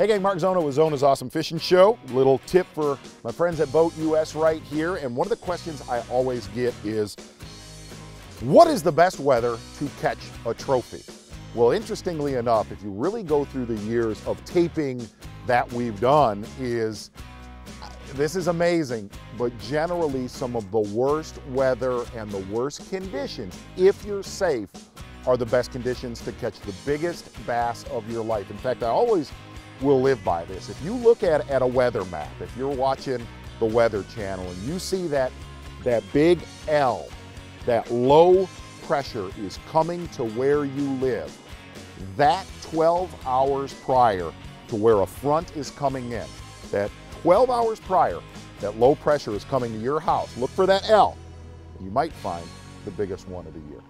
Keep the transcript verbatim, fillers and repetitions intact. Hey gang, Mark Zona with Zona's Awesome Fishing Show. Little tip for my friends at Boat U S right here. And one of the questions I always get is, what is the best weather to catch a trophy? Well, interestingly enough, if you really go through the years of taping that we've done is, this is amazing, but generally some of the worst weather and the worst conditions, if you're safe, are the best conditions to catch the biggest bass of your life. In fact, I always will live by this. If you look at, at a weather map, if you're watching the Weather Channel and you see that, that big L, that low pressure is coming to where you live, that twelve hours prior to where a front is coming in, that twelve hours prior, that low pressure is coming to your house, look for that L. You might find the biggest one of the year.